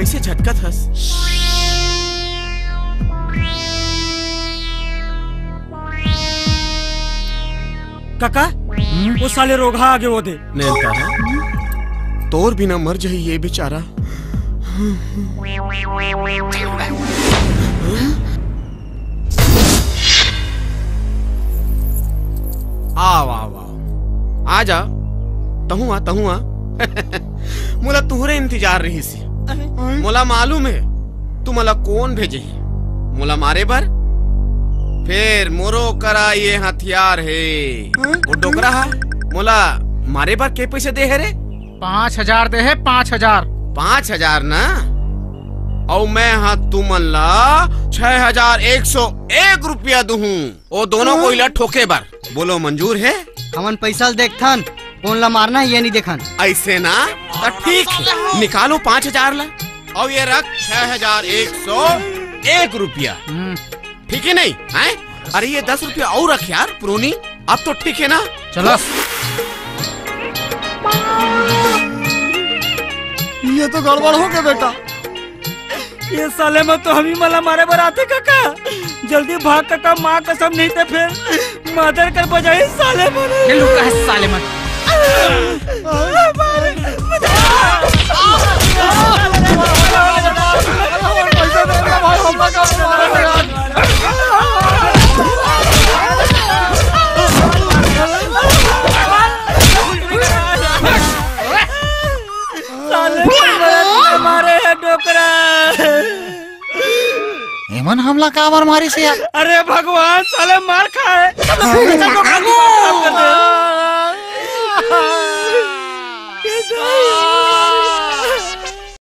कैसे झटकत हस। काका वो साले रोगा आगे वो दे तोर बिना मर जाये ये बेचारा। आओ आओ आओ आ जा तहुआ मोला तुहरे इंतजार रही सी। मोला मालूम है तू मोला कौन भेजे मोला मारे बर। फिर मोरो करा ये हथियार है वो डोकरा है मोला मारे बार के पैसे दे है रे 5000 दे है 5000 ना। और मैं हाँ तुमन ला 6101 रुपया दूहूँ वो दोनों को इला ठोके बार। बोलो मंजूर है? हमन पैसा देखथन कौन ला मारना ये नहीं देखन ऐसे ना तो ठीक है निकालो 5000 ला और ये रख 6101 रुपया ठीक है नहीं है? अरे ये 10 रुपया और रख यार पुरोनी अब तो ठीक है ना। चलो ये तो गड़बड़ हो गया बेटा। ये साले में तो हम ही मला मारे बर आते काका। जल्दी भाग काका माँ कसम नहीं तो फिर मादर कर बजाई साले मरे। ये लुका है साले मन एमन हमला काबर मारी से यार। अरे भगवान साले मार खाए।